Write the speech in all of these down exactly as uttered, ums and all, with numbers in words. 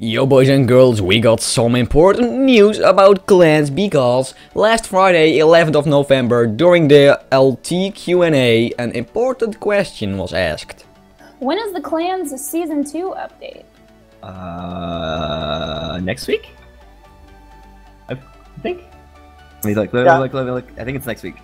Yo boys and girls, we got some important news about Clans because last Friday, eleventh of November, during the L T Q and A, an important question was asked. When is the Clans Season two update? Uh, next week? I think. He's like, look, yeah. look, look, look, look, I think it's next week.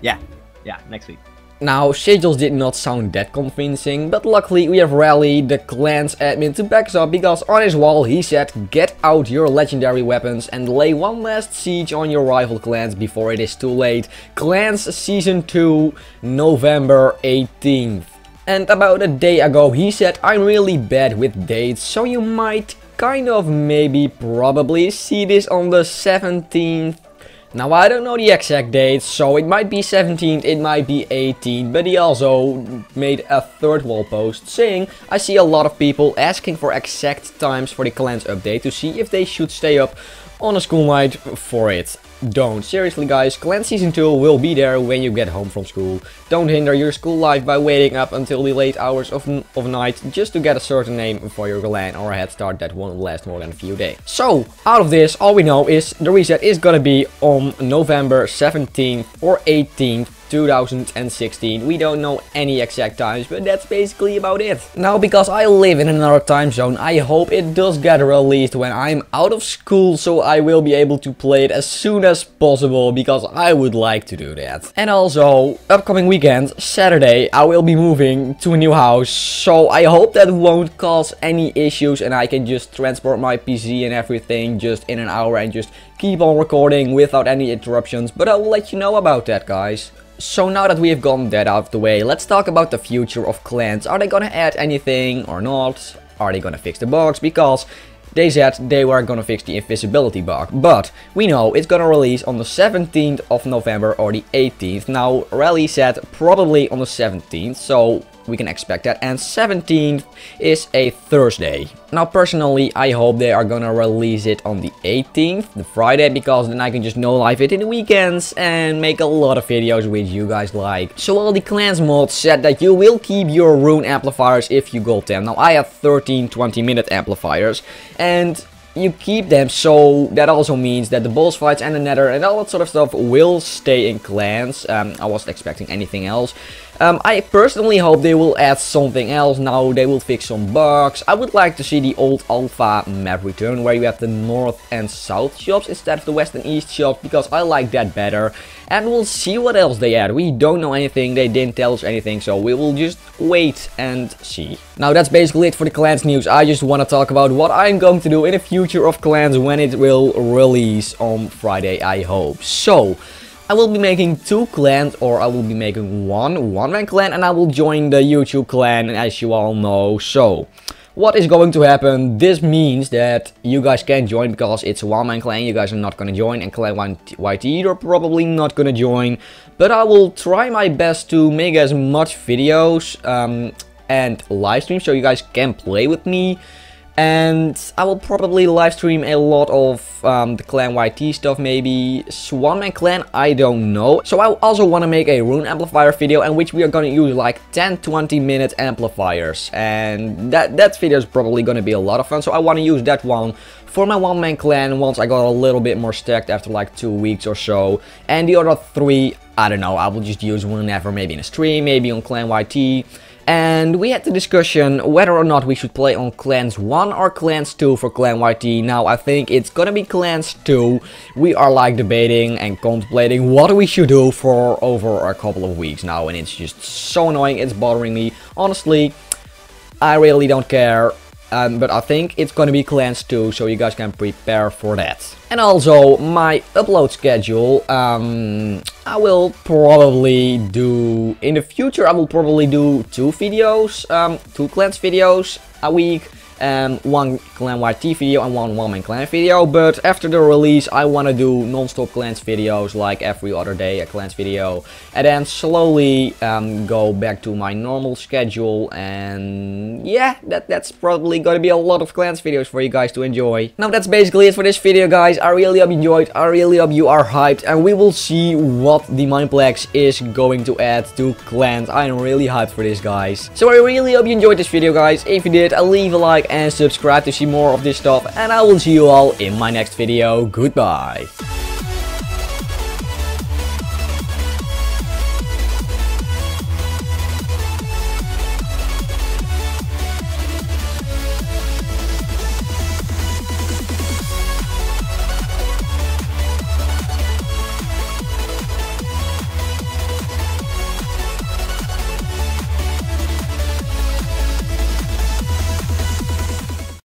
Yeah, yeah, next week. Now, schedules did not sound that convincing, but luckily we have Relyh, the Clans admin, to back us up, because on his wall he said, get out your legendary weapons and lay one last siege on your rival clans before it is too late. Clans Season two, November eighteenth. And about a day ago he said, I'm really bad with dates, so you might kind of maybe probably see this on the seventeenth. Now, I don't know the exact date, so it might be seventeenth, it might be eighteenth, but he also made a third wall post saying, I see a lot of people asking for exact times for the Clans update to see if they should stay up on a school night for it. Don't. Seriously guys, Clans Season two will be there when you get home from school. Don't hinder your school life by waiting up until the late hours of, n of night just to get a certain name for your clan or a head start that won't last more than a few days. So, out of this, all we know is the reset is gonna be on November seventeenth or eighteenth. two thousand sixteen. We don't know any exact times, but that's basically about it. Now, because I live in another time zone, I hope it does get released when I'm out of school, so I will be able to play it as soon as possible, because I would like to do that. And also, upcoming weekend, Saturday, I will be moving to a new house, so I hope that won't cause any issues and I can just transport my P C and everything just in an hour and just keep on recording without any interruptions, but I'll let you know about that, guys. So now that we have gotten that out of the way, let's talk about the future of Clans. Are they gonna add anything or not? Are they gonna fix the bugs? Because they said they were gonna fix the invisibility bug. But we know it's gonna release on the seventeenth of November or the eighteenth. Now, Relyh said probably on the seventeenth, so we can expect that. And seventeenth is a Thursday. Now, personally, I hope they are gonna release it on the eighteenth, the Friday, because then I can just no live it in the weekends and make a lot of videos which you guys like. So all the Clans mods said that you will keep your rune amplifiers if you got them. Now, I have thirteen twenty minute amplifiers, and you keep them, so that also means that the boss fights and the nether and all that sort of stuff will stay in Clans. Um, I wasn't expecting anything else. Um, I personally hope they will add something else. Now, they will fix some bugs. I would like to see the old alpha map return, where you have the north and south shops instead of the west and east shops, because I like that better. And we'll see what else they add. We don't know anything, they didn't tell us anything, so we will just wait and see. Now, that's basically it for the Clans news. I just want to talk about what I'm going to do in the future of Clans when it will release on Friday, I hope. So, I will be making two clans, or I will be making one one-man clan, and I will join the YouTube clan, as you all know. So, what is going to happen? This means that you guys can join, because it's a one-man clan, you guys are not gonna join, and Clan Y T, you're probably not gonna join. But I will try my best to make as much videos um, and live streams, so you guys can play with me. And I will probably live stream a lot of um, the Clan Y T stuff, maybe Swan and Clan, I don't know. So I also want to make a rune amplifier video, in which we are going to use like ten twenty minute amplifiers. And that, that video is probably going to be a lot of fun, so I want to use that one for my one-man clan once I got a little bit more stacked after like two weeks or so. And the other three, I don't know, I will just use whenever, maybe in a stream, maybe on Clan Y T. And we had the discussion whether or not we should play on Clans one or Clans two for Clan Y T. Now, I think it's gonna be Clans two. We are like debating and contemplating what we should do for over a couple of weeks now. And it's just so annoying, it's bothering me. Honestly, I really don't care. Um, but I think it's gonna be Clans two, so you guys can prepare for that. And also, my upload schedule, um, I will probably do, in the future, I will probably do two videos, um, two Clans videos a week, um, one Clan Y T video and one one-man clan video. But after the release, I want to do non-stop Clans videos, like every other day a Clans video, and then slowly um, go back to my normal schedule. And yeah, that, that's probably gonna be a lot of Clans videos for you guys to enjoy. Now, that's basically it for this video, guys. I really hope you enjoyed, I really hope you are hyped, and we will see what the Mineplex is going to add to Clans. I'm really hyped for this, guys. So I really hope you enjoyed this video, guys. If you did, leave a like, and subscribe to see more of this stuff, and I will see you all in my next video. Goodbye.